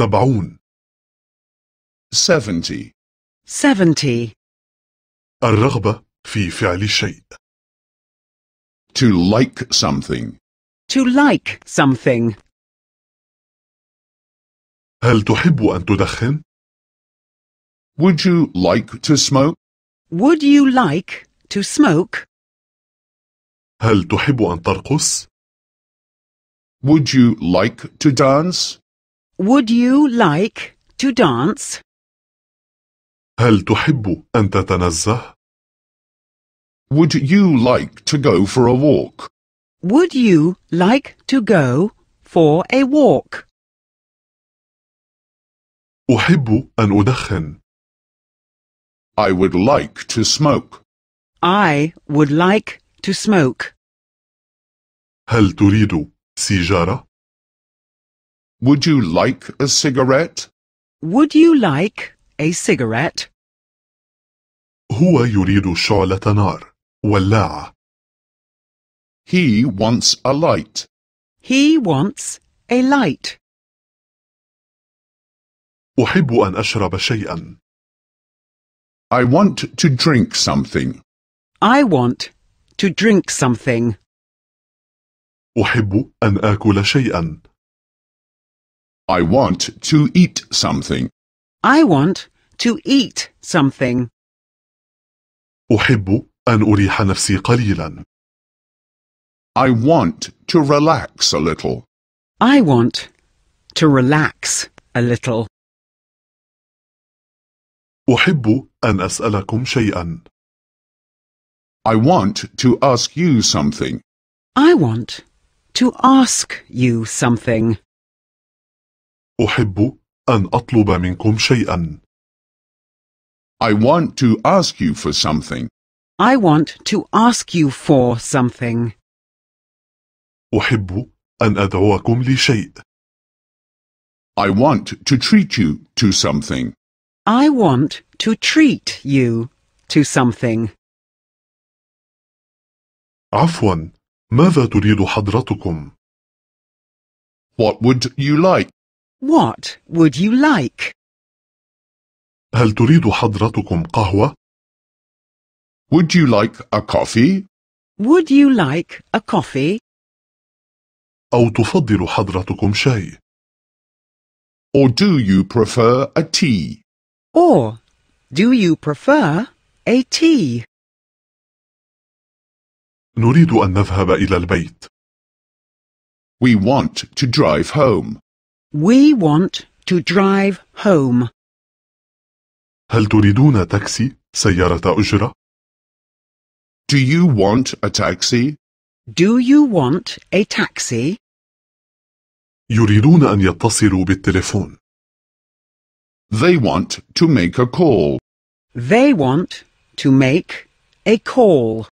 سبعون 70 الرغبة في فعل شيء To like something هل تحب أن تدخن؟ Would you like to smoke? Would you like to smoke? هل تحب أن ترقص؟ Would you like to dance? Would you like to dance? هل تحب أن تتنزه؟ Would you like to go for a walk? Would you like to go for a walk? أحب أن أدخن. I would like to smoke. I would like to smoke. هل تريد سيجارة؟ Would you like a cigarette? Would you like a cigarette? هو يريد شعلة نار ولاعة. He wants a light. He wants a light. أحب أن أشرب شيئا. I want to drink something. I want to drink something. أحب أن آكل شيئا. I want to eat something. I want to eat something. أحب أن أريح نفسي قليلا. I want to relax a little. I want to relax a little. أحب أن أسألكم شيئا. I want to ask you something. I want to ask you something. أحب أن أطلب منكم شيئا. I want to ask you for something. I want to ask you for something. أحب أن أدعوكم لشيء. I want to treat you to something. I want to treat you to something. عفوا, ماذا تريد حضرتكم? What would you like? What would you like? هل تريد حضرتكم قهوة? Would you like a coffee? Would you like a coffee? أو تفضل حضرتكم شاي? Or do you prefer a tea? Or do you prefer a tea? نريد أن نذهب إلى البيت. We want to drive home. We want to drive home. هل تريدون تاكسي سيارة أجرة? Do you want a taxi? Do you want a taxi? يريدون أن يتصلوا بالتلفون. They want to make a call. They want to make a call.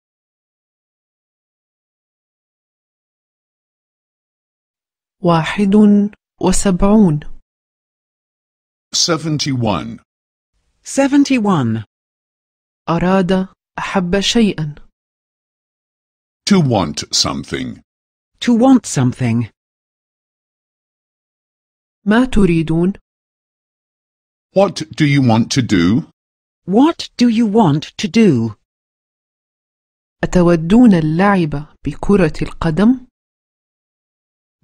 واحد وسبعون 71 أراد أحب شيئا. To want something. To want something. ما تريدون? What do you want to do? What do you want to do? أتودون اللعب بكرة القدم?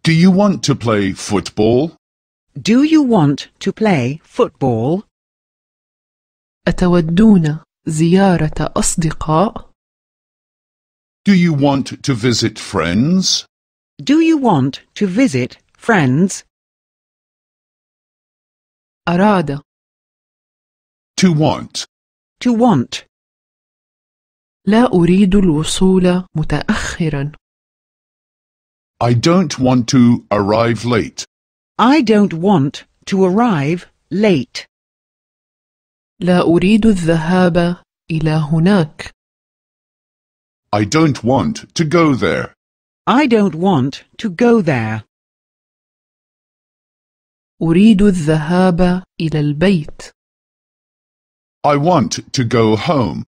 Do you want to play football? Do you want to play football? أتودون زيارة أصدقاء? Do you want to visit friends? Do you want to visit friends? أراد To want. To want. لا أريد الوصول متأخرا. I don't want to arrive late. I don't want to arrive late. لا أريد الذهاب إلى هناك. I don't want to go there. I don't want to go there. أريد الذهاب إلى البيت. I want to go home.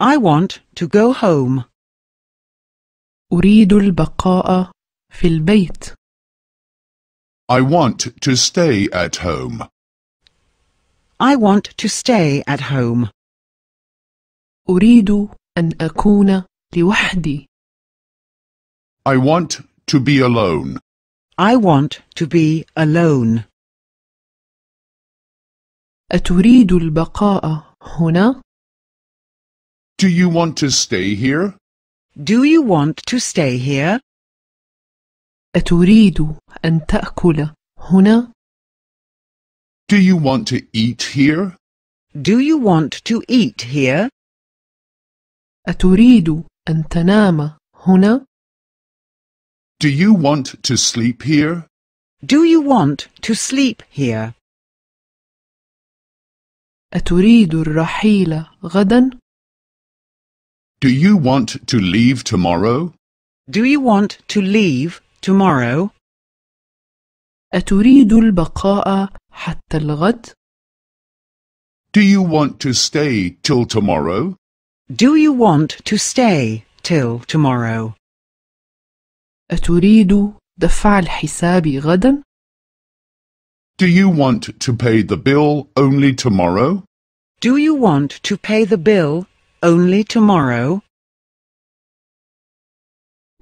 I want to go home. أريد البقاء في البيت. I want to stay at home. I want to stay at home. أريد أن أكون لوحدي. I want to be alone. I want to be alone. أتريد البقاء هنا؟ Do you want to stay here? Do you want to stay here? أتريد أن تأكل هنا؟ Do you want to eat here? Do you want to eat here? أتريد أن تنام هنا؟ Do you want to sleep here? Do you want to sleep here? أتريد الرحيل غدا؟ Do you want to leave tomorrow? Do you want to leave tomorrow? أتريد البقاء حتى الغد؟ Do you want to stay till tomorrow? Do you want to stay till tomorrow? أتريد دفع الحساب غدا؟ Do you want to pay the bill only tomorrow? Do you want to pay the bill only tomorrow?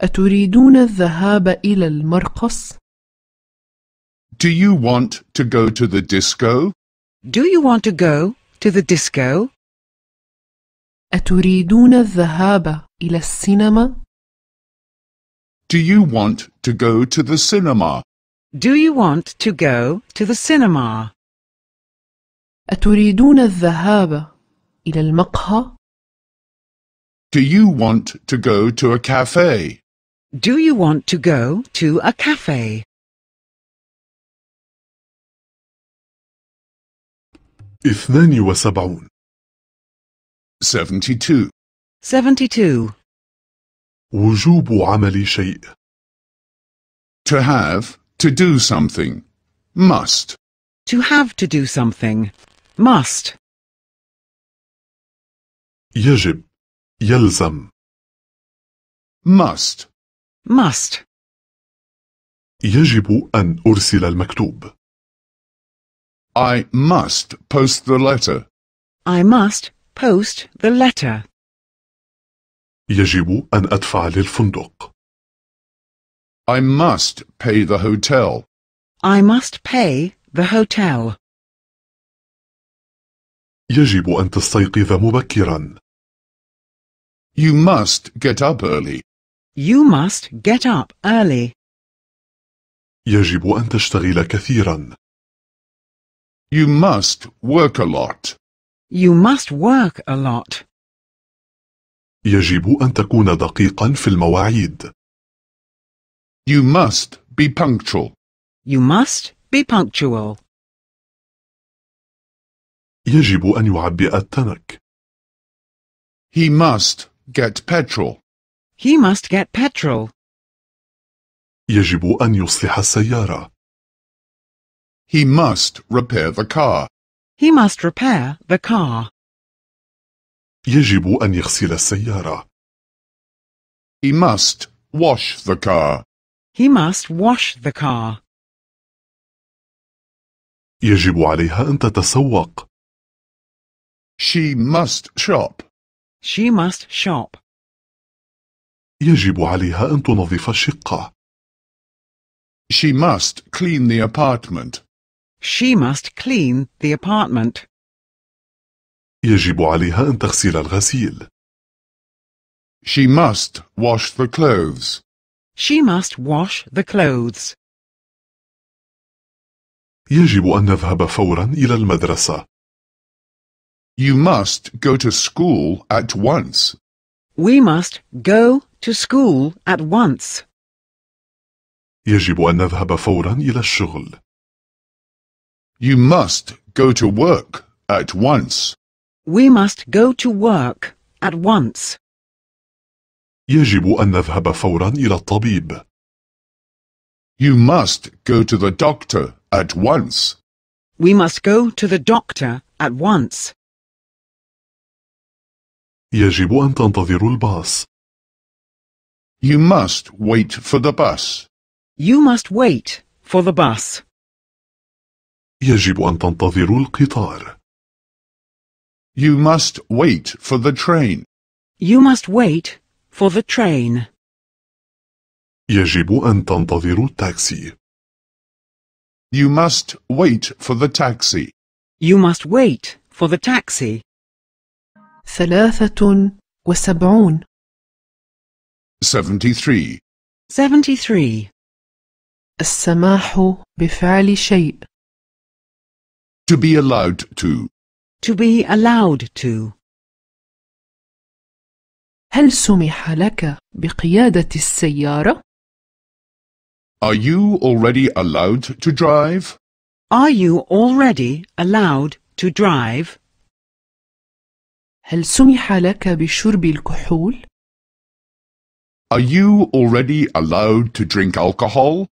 أتريدون الذهاب إلى المرقص؟ Do you want to go to the disco? Do you want to go to the disco? أتريدون الذهاب إلى السينما؟ Do you want to go to the cinema? Do you want to go to the cinema? أتريدون الذهاب إلى المقهى؟ Do you want to go to a cafe? Do you want to go to a cafe? اثنان وسبعون 72 72 وجوب عمل شيء To have, to do something, must To have to do something, must يجب, يلزم Must Must يجب أن أرسل المكتوب I must post the letter I must post the letter يجب أن أدفع للفندق. I must pay the hotel. I must pay the hotel. يجب أن تستيقظ مبكرا. You must get up early. You must get up early. يجب أن تشتغل كثيرا. You must work a lot. You must work a lot. يجب أن تكون دقيقا في المواعيد. You must be punctual. You must be punctual. يجب أن يعبئ التنك. He must get petrol. He must get petrol. يجب أن يصلح السيارة. He must repair the car. He must repair the car. يجب أن يغسل السيارة. He must wash the car. He must wash the car. يجب عليها أن تتسوق. She must shop. She must shop. يجب عليها أن تنظف الشقة. She must clean the apartment. She must clean the apartment. يجب عليها أن تغسل الغسيل. She must wash the clothes. She must wash the clothes. يجب أن نذهب فورا إلى المدرسة. You must go to school at once. We must go to school at once. يجب أن نذهب فورا إلى الشغل. You must go to work at once. We must go to work at once. يجب أن نذهب فورا إلى الطبيب. You must go to the doctor at once. We must go to the doctor at once. يجب أن تنتظر الباص. You must wait for the bus. You must wait For the bus. يجب أن تنتظروا القطار. You must wait for the train. You must wait for the train. يجب أن تنتظروا التاكسي. You must wait for the taxi. You must wait for the taxi. 73 73 73 السماح بفعل شيء. To be allowed to. To be allowed to. هل سمح لك بقيادة السيارة؟ Are you already allowed to drive? Are you already allowed to drive? هل سمح لك بشرب الكحول؟ Are you already allowed to drink alcohol?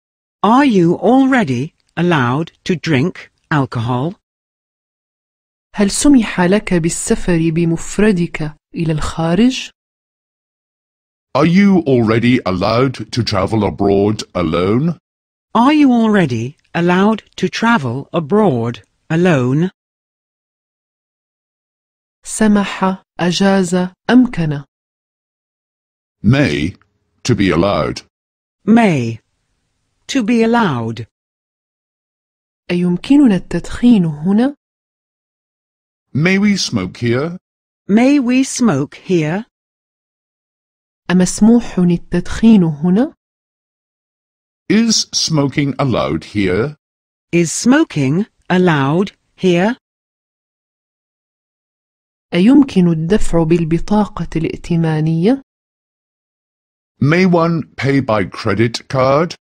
Are you already allowed to drink alcohol? هل سمح لك بالسفر بمفردك إلى الخارج؟ Are you already allowed to travel abroad alone? Are you already allowed to travel abroad alone? سمح, أجاز, أمكن. May, to be allowed. May, to be allowed. أيمكننا التدخين هنا؟ May we smoke here? May we smoke here? أمسموح التدخين هنا؟ Is smoking allowed here? Is smoking allowed here? أيمكن الدفع بالبطاقة الائتمانية؟ May one pay by credit card?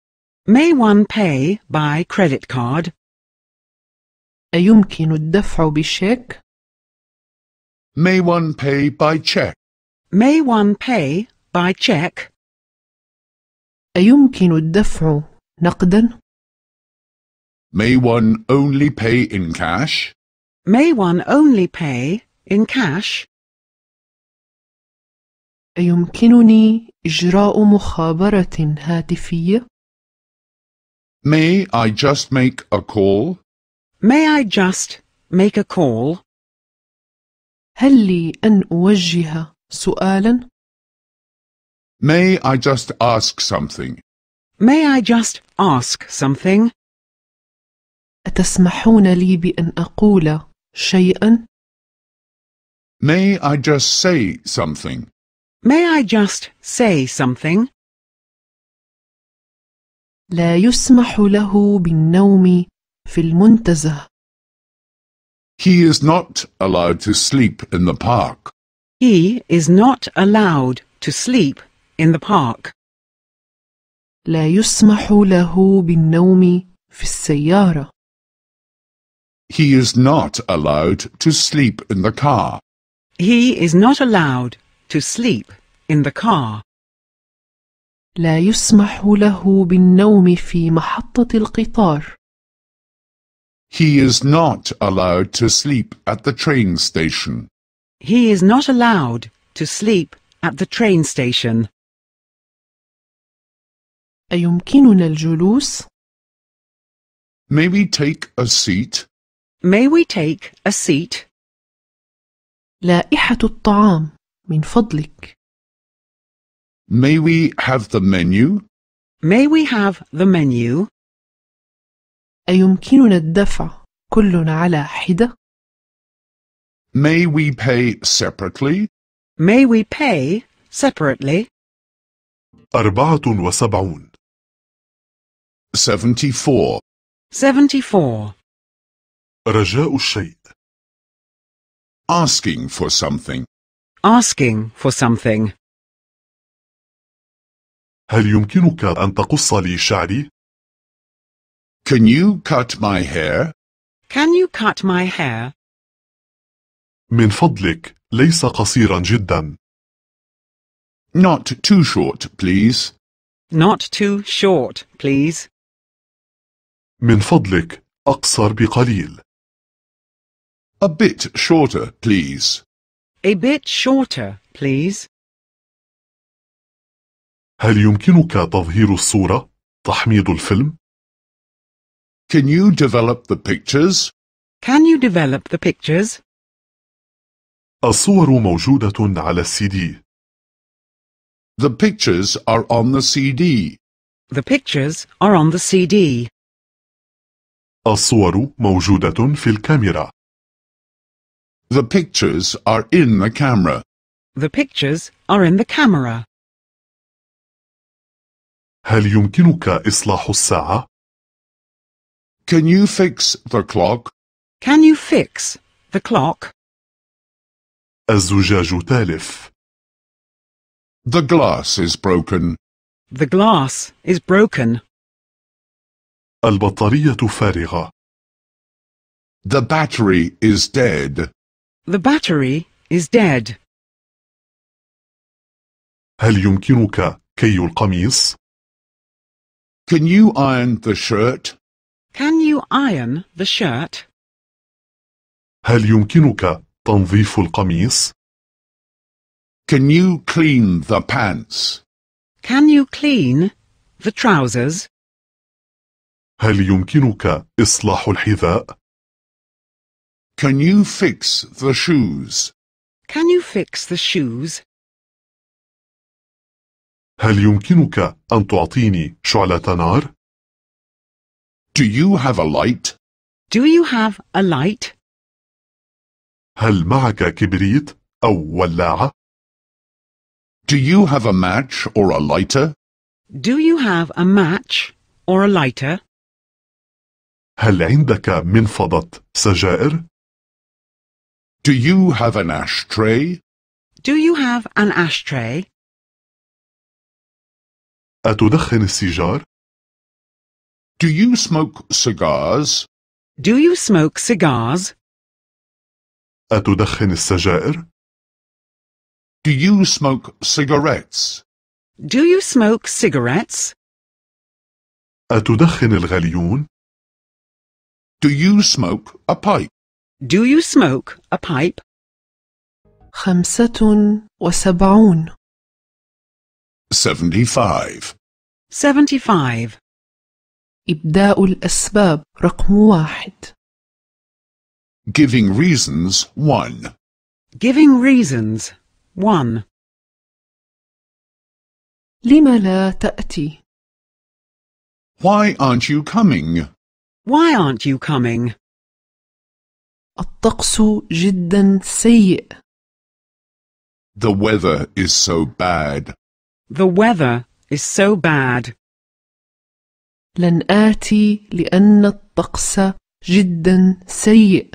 May one pay by credit card? أيمكن الدفع بشيك؟ May one pay by check? May one pay by check? أيمكن الدفع نقدا؟ May one only pay in cash? May one only pay in cash? أيمكنني إجراء مخابرة هاتفية؟ May I just make a call? May I just make a call? هل لي أن أوجه سؤالا؟ May I just ask something? May I just ask something? أتسمحون لي بأن أقول شيئا؟ May I just say something? May I just say something? لا يسمح له بالنوم في المنتزه. He is not allowed to sleep in the park. He is not allowed to sleep in the park. لا يسمح له بالنوم في السيارة. He is not allowed to sleep in the car. He is not allowed to sleep in the car. لا يسمح له بالنوم في محطة القطار. He is not allowed to sleep at the train station. He is not allowed to sleep at the train station. أيمكننا الجلوس؟ May we take a seat? May we take a seat? لائحة الطعام من فضلك. May we have the menu? May we have the menu? أيمكننا الدفع كل على حدة؟ May we pay separately? May we pay separately? 74 74 74 رجاء الشيء. Asking for something. Asking for something. هل يمكنك أن تقص لي شعري؟ Can you cut my hair? Can you cut my hair? من فضلك ليس قصيرا جدا. Not too short, please. Not too short, please. من فضلك أقصر بقليل. A bit shorter, please. A bit shorter, please. هل يمكنك تظهير الصورة؟ تحميض الفيلم؟ Can you develop the pictures? Can you develop the pictures? الصور موجودة على الCD. The pictures are on the CD. The pictures are on the CD. الصور موجودة في الكاميرا. The pictures are in the camera. The pictures are in the camera. هل يمكنك إصلاح الساعة؟ Can you fix the clock? Can you fix the clock? الزجاج تالف. The glass is broken. The glass is broken. البطارية فارغة. The battery is dead. The battery is dead. هل يمكنك كي القميص؟ Can you iron the shirt? Can you iron the shirt? هل يمكنك تنظيف القميص؟ Can you clean the pants? Can you clean the trousers? هل يمكنك إصلاح الحذاء؟ Can you fix the shoes? Can you fix the shoes? هل يمكنك أن تعطيني شعلة نار؟ Do you have a light? Do you have a light? هل معك كبريت أو ولاعة؟ Do you have a match or a lighter? Do you have a match or a lighter? هل عندك منفضة سجائر؟ Do you have an ashtray? Do you have an ashtray? أتدخن السيجار؟ Do you smoke cigars? Do you smoke cigars? أتدخن السجائر؟ Do you smoke cigarettes? Do you smoke cigarettes? أتدخن الغليون؟ Do you smoke a pipe? Do you smoke a pipe? 75 75 إبداء الأسباب رقم 1 Giving reasons 1 Giving reasons 1 لما لا تأتي Why aren't you coming? Why aren't you coming? الطقس جدا سيء The weather is so bad. The weather is so bad. لن آتي لأن الطقس جدا سيء.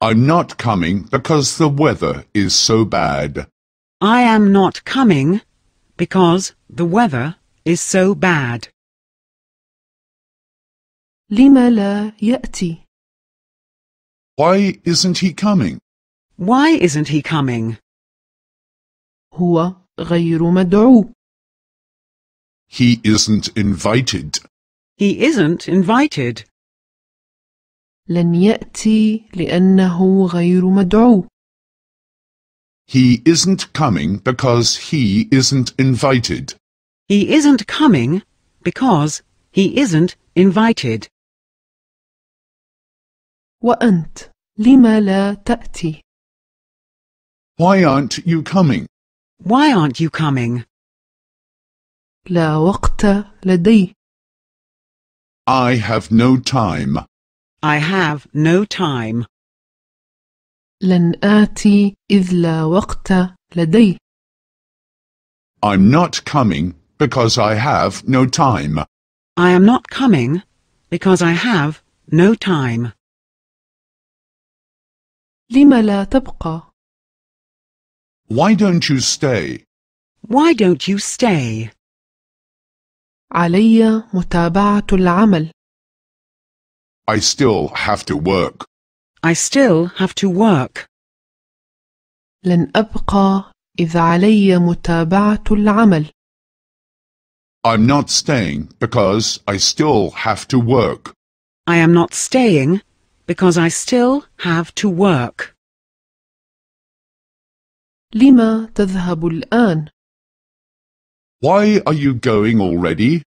I'm not coming because the weather is so bad. I am not coming because the weather is so bad. لما لا يأتي? Why isn't he coming? Why isn't he coming? هو غير مدعو. He isn't invited. He isn't invited. لن يأتي لأنه غير مدعو. He isn't coming because he isn't invited. He isn't coming because he isn't invited. وأنت لما لا تأتي? Why aren't you coming? Why aren't you coming? لا وقت لدي. I have no time. I have no time. لن آتي إذ لا وقت لدي. I'm not coming because I have no time. I am not coming because I have no time. لما لا تبقى? Why don't you stay? Why don't you stay? علي متابعة العمل. I still have to work. I still have to work. لن أبقى إذا علي متابعة العمل. I'm not staying because I still have to work. I am not staying because I still have to work. لما تذهب الآن? Why are you going already?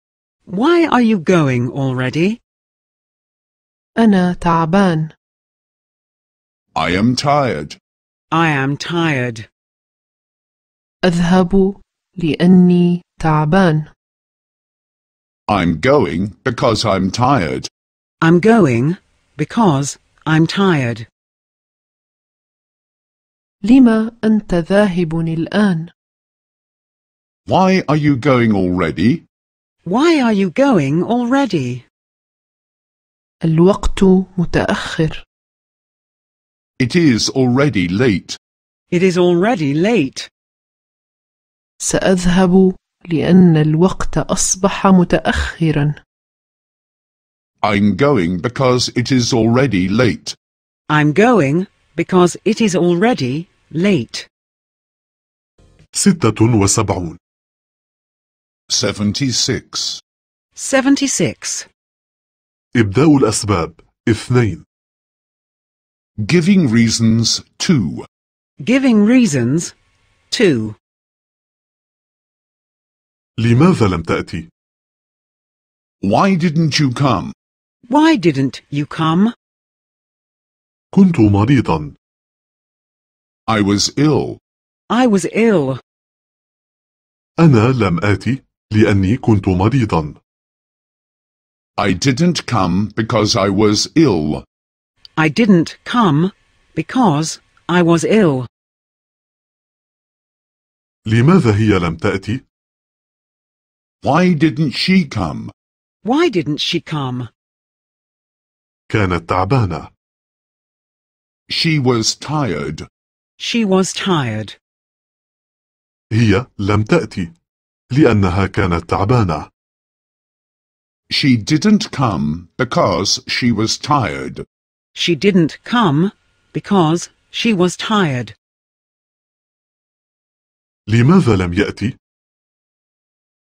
Why are you going already? أنا تعبان. I am tired. I am tired. أذهب لأني تعبان. I'm going because I'm tired. I'm going because I'm tired. لما أنت ذاهب الآن؟ Why are you going already? Why are you going already? الوقت متأخر. It is already late. It is already late. سأذهب لأن الوقت أصبح متأخرا. I'm going because it is already late. I'm going because it is already late. 76 76 76 إبداء الأسباب 2 Giving reasons 2 Giving reasons 2 لماذا لم تأتي؟ Why didn't you come? Why didn't you come? كنت مريضا. I was ill. I was ill. أنا لم آتي لأني كنت مريضا. I didn't come because I was ill. I didn't come because I was ill. لماذا هي لم تأتي؟ Why didn't she come? Why didn't she come? كانت تعبانة. She was tired. She was tired. هي لم تأتي لأنها كانت تعبانة. She didn't come because she was tired. She didn't come because she was tired. لماذا لم يأتي؟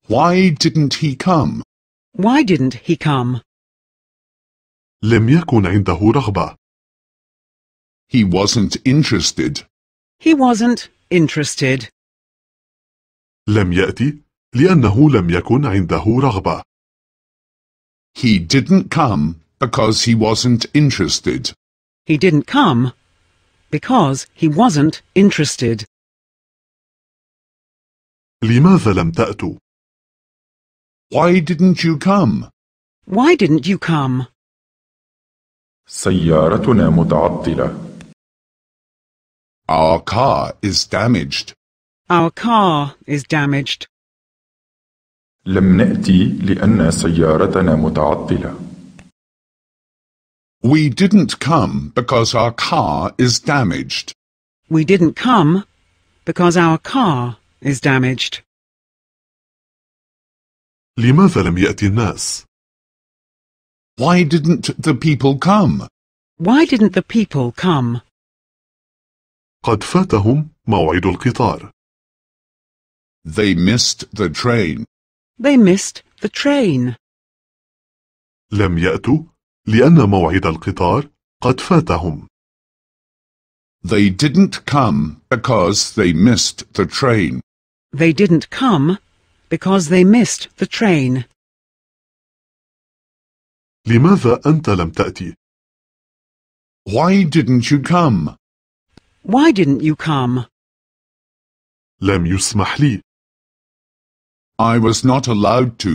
Why didn't he come? Why didn't he come? لم يكن عنده رغبة. He wasn't interested. He wasn't interested. لم يأتي لأنه لم يكن عنده رغبة. He didn't come because he wasn't interested. He didn't come because he wasn't interested. لماذا لم تأتوا؟ Why didn't you come? Why didn't you come? سيارتنا متعطلة. Our car is damaged. Our car is damaged. لم نأتي لأن سيارتنا متعطلة. We didn't come because our car is damaged. We didn't come because our car is damaged. لماذا لم يأتي الناس؟ Why didn't the people come? Why didn't the people come? قد فاتهم موعد القطار. They missed the train. They missed the train. لم يأتوا لأن موعد القطار قد فاتهم. They didn't come because they missed the train. They didn't come because they missed the train. لماذا أنت لم تأتي؟ Why didn't you come? Why didn't you come? لم يسمح لي. I was not allowed to.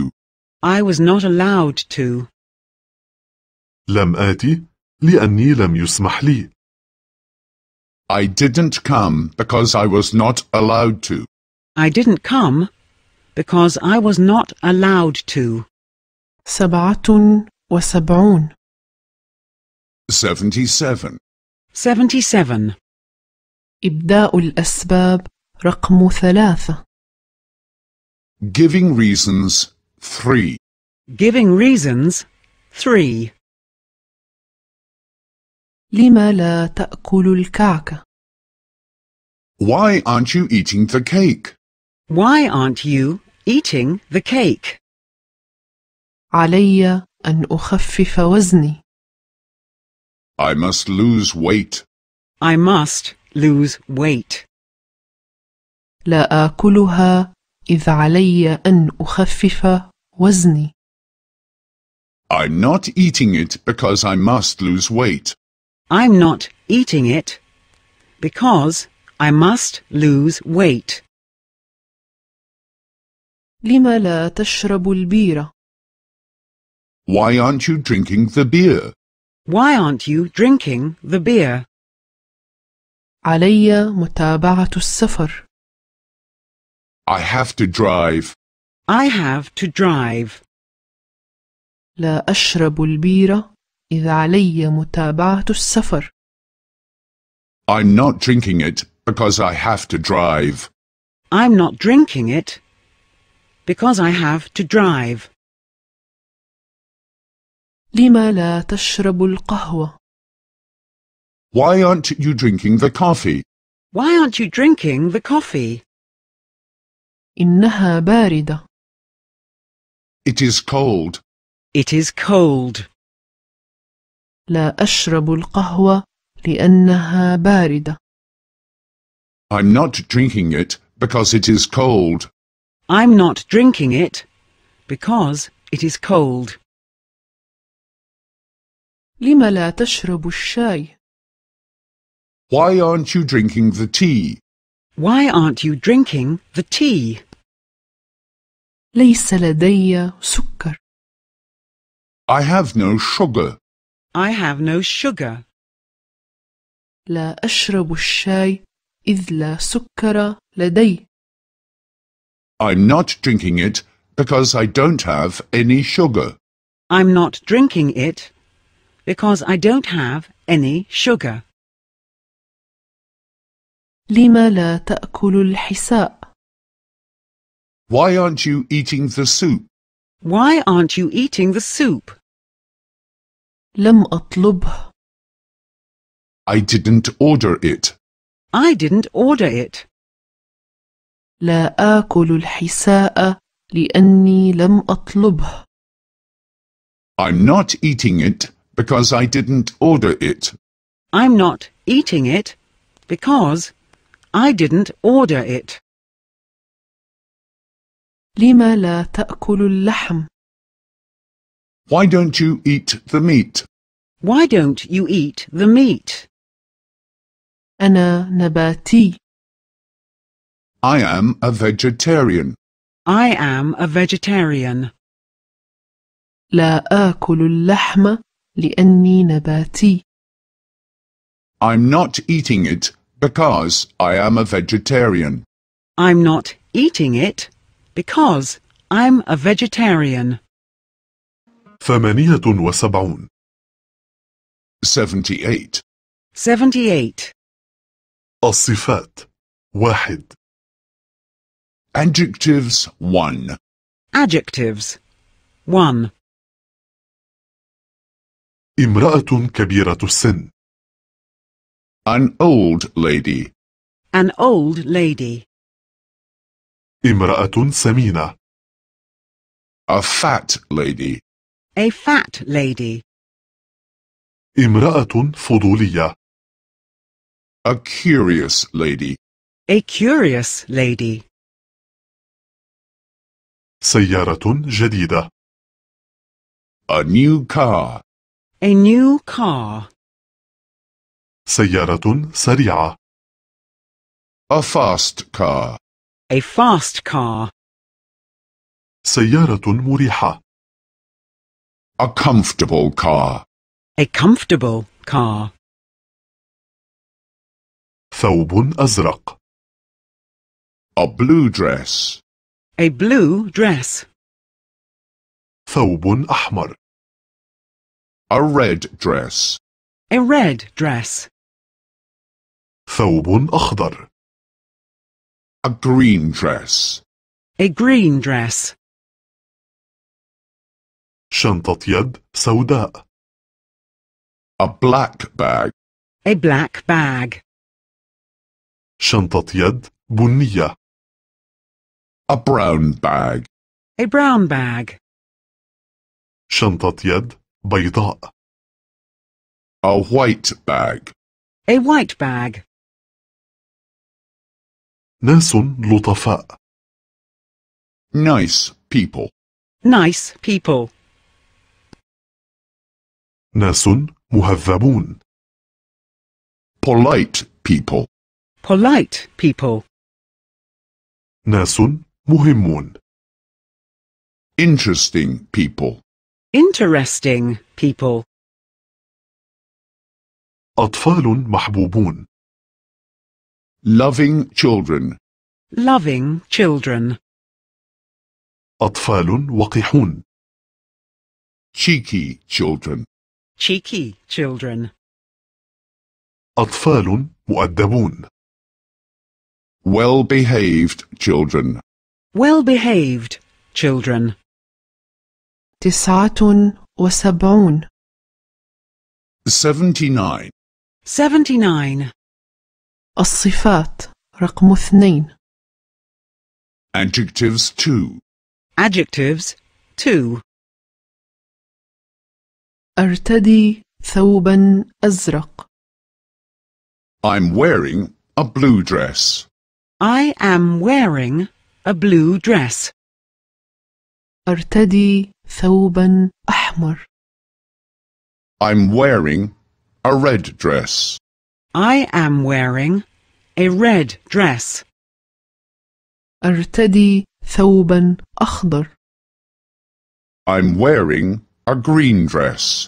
I was not allowed to. لم آتي لأني لم يسمح لي. I didn't come because I was not allowed to. I didn't come because I was not allowed to. 77 77 77 إبداء الأسباب رقم 3 Giving reasons 3 Giving reasons 3 لما لا تأكل الكعك؟ Why aren't you eating the cake? Why aren't you eating the cake? علي أن أخفف وزني. I must lose weight. I must lose weight. لا آكلها إذ علي أن أخفف وزني. I'm not eating it because I must lose weight. I'm not eating it because I must lose weight. لما لا تشرب البيرة? Why aren't you drinking the beer? Why aren't you drinking the beer? علي متابعة السفر. I have to drive. I have to drive. لا أشرب البيرة إذا علي متابعة السفر. I'm not drinking it because I have to drive. I'm not drinking it because I have to drive. لما لا تشرب القهوة? Why aren't you drinking the coffee? Why aren't you drinking the coffee? إنها باردة. It is cold. It is cold. لا أشرب القهوة لأنها باردة. I'm not drinking it because it is cold. I'm not drinking it because it is cold. لما لا تشرب الشاي? Why aren't you drinking the tea? Why aren't you drinking the tea? ليس لدي سكر. I have no sugar. I have no sugar. لا أشرب الشاي إذ لا سكر لدي. I'm not drinking it because I don't have any sugar. I'm not drinking it because I don't have any sugar. لما لا تأكل الحساء? Why aren't you eating the soup? Why aren't you eating the soup? لم أطلبه. I didn't order it. I didn't order it. لا آكل الحساء لأني لم أطلبه. I'm not eating it because I didn't order it. I'm not eating it because I didn't order it. لما لا تأكل اللحم? Why don't you eat the meat? Why don't you eat the meat? أنا نباتي. I am a vegetarian. I am a vegetarian. لا آكل اللحم لأني نباتي. I'm not eating it because I am a vegetarian. I'm not eating it because I'm a vegetarian. 78 78 الصفات 1 Adjectives 1 Adjectives 1 امرأة كبيرة السن. An old lady. An old lady. امرأة سمينة. A fat lady. A fat lady. امرأة فضولية. A curious lady. A curious lady. سيارة جديدة. A new car. A new car. سيارة سريعة. A fast car. A fast car. سيارة مريحة. A comfortable car. A comfortable car. ثوب أزرق. A blue dress. A blue dress. ثوب أحمر. A red dress. A red dress. ثوب أخضر. A green dress. A green dress. شنطة يد سوداء. A black bag. A black bag. شنطة يد بنية. A brown bag. A brown bag. شنطة يد بيضاء. A white bag. A white bag. ناس لطفاء. Nice people. Nice people. ناس مهذبون. Polite people. Polite people. ناس مهمون. Interesting people. Interesting people. أطفال محبوبون. Loving children. Loving children. أطفال وقحون. Cheeky children. Cheeky children. أطفال مؤدبون. Well-behaved children. Well-behaved children. 79. 79. 79. الصفات رقم 2. Adjectives 2. Adjectives 2. أرتدي ثوبا أزرق. I'm wearing a blue dress. I am wearing a blue dress. أرتدي ثوبا أحمر. I'm wearing a red dress. I am wearing a red dress. أرتدي ثوبا أخضر. I'm wearing a green dress.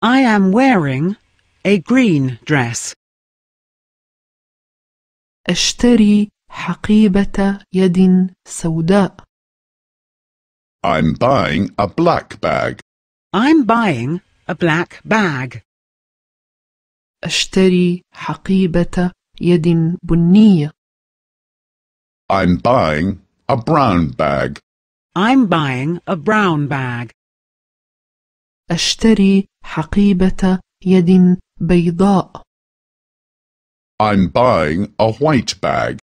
I am wearing a green dress. أشتري حقيبة يد سوداء. I'm buying a black bag. I'm buying a black bag. أشتري حقيبة يد بنية. I'm buying a brown bag. I'm buying a brown bag. أشتري حقيبة يد بيضاء. I'm buying a white bag.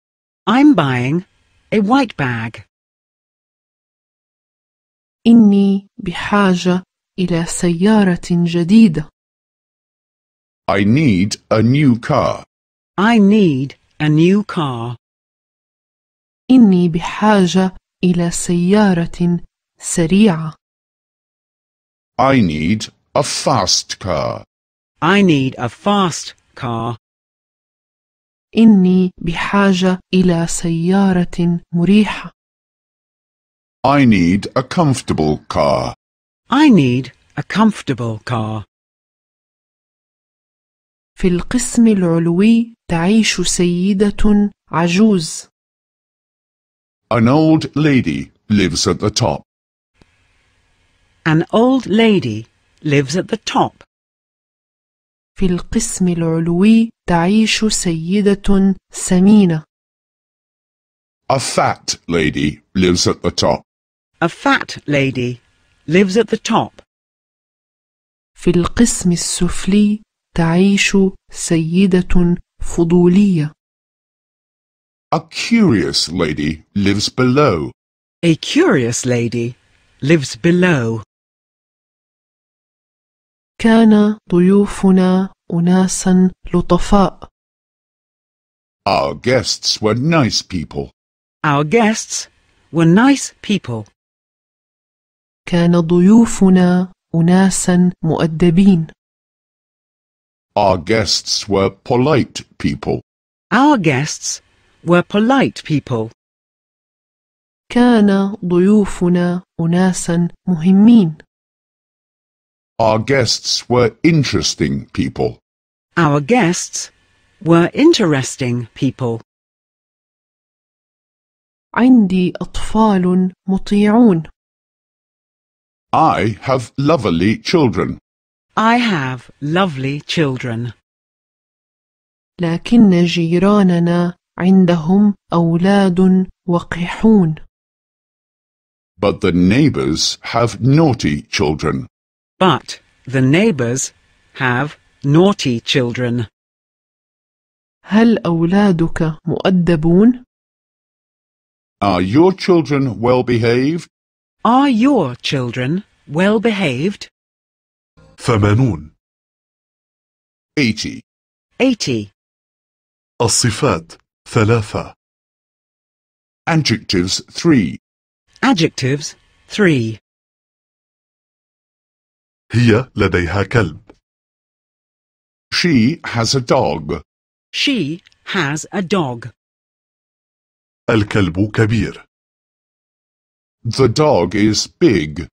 I'm buying a white bag. إني بحاجة إلى سيارة جديدة. I need a new car. I need a new car. إني بحاجة إلى سيارة سريعة. I need a fast car. I need a fast car. إني بحاجة إلى سيارة مريحة. I need a comfortable car. I need a comfortable car. في القسم العلوي تعيش سيدة عجوز. An old lady lives at the top. An old lady lives at the top. في القسم العلوي تعيش سيدة سمينة. A fat lady lives at the top. A fat lady lives at the top. في القسم السفلي تعيش سيدة فضولية. A curious lady lives below. A curious lady lives below. كان ضيوفنا أناسا لطفاء. Our guests were nice people. Our guests were nice people. كان ضيوفنا أناسا مؤدبين. Our guests were polite people. Our guests were polite people. كان ضيوفنا أناسا مهمين. Our guests were interesting people. Our guests were interesting people. عندي أطفال مطيعون. I have lovely children. I have lovely children. لكن جيراننا عندهم أولاد وقحون. But the neighbors have naughty children. But the neighbors have naughty children. هل أولادك مؤدبون؟ Are your children well-behaved? Are your children well-behaved? 80. 80. 80. الصفات 3. Adjectives 3. Adjectives 3. هي لديها كلب. She has a dog. She has a dog. الكلب كبير. The dog is big.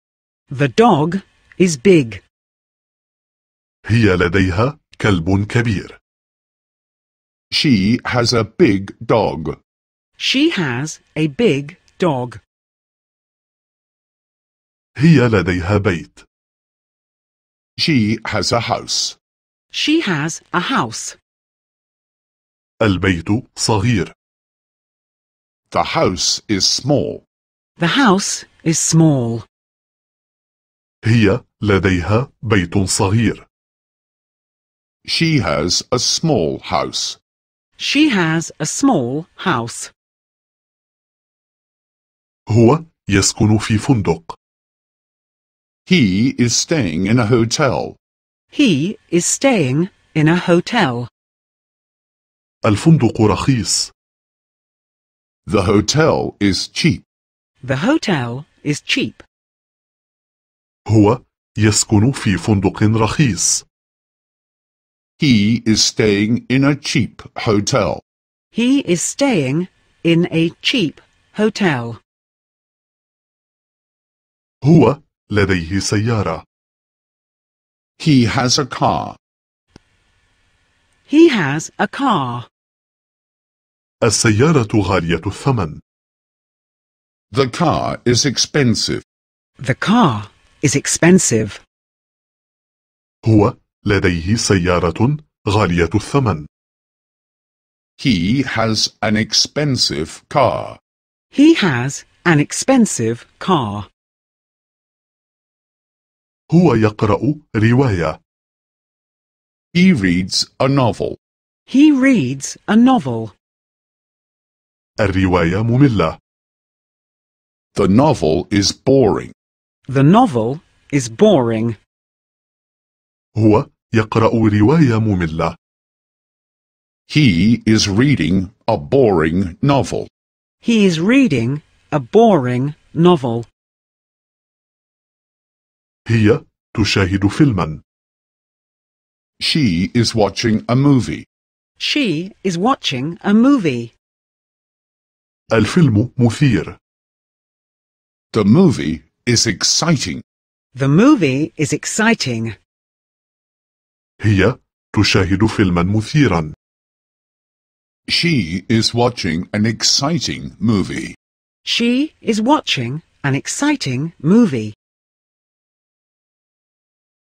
The dog is big. هي لديها كلب كبير. She has a big dog. She has a big dog. هي لديها بيت. She has a house. She has a house. البيت صغير. The house is small. The house is small. هي لديها بيت صغير. She has a small house. She has a small house. هو يسكن في فندق. He is staying in a hotel. He is staying in a hotel. الفندق رخيص. The hotel is cheap. The hotel is cheap. هو يسكن في فندق رخيص. He is staying in a cheap hotel. He is staying in a cheap hotel. هو لديه سيارة. He has a car. He has a car. السيارة غالية الثمن. The car is expensive. The car is expensive. هو لديه سيارة غالية الثمن. He has an expensive car. He has an expensive car. هو يقرأ رواية. He reads a novel. He reads a novel. الرواية مملة. The novel is boring. The novel is boring. هو يقرأ رواية مملة. He is reading a boring novel. He is reading a boring novel. هي تشاهد فيلما. She is watching a movie. She is watching a movie. الفيلم مثير. The movie is exciting. The movie is exciting. هي تشاهد فيلما مثيرا. She is watching an exciting movie. She is watching an exciting movie.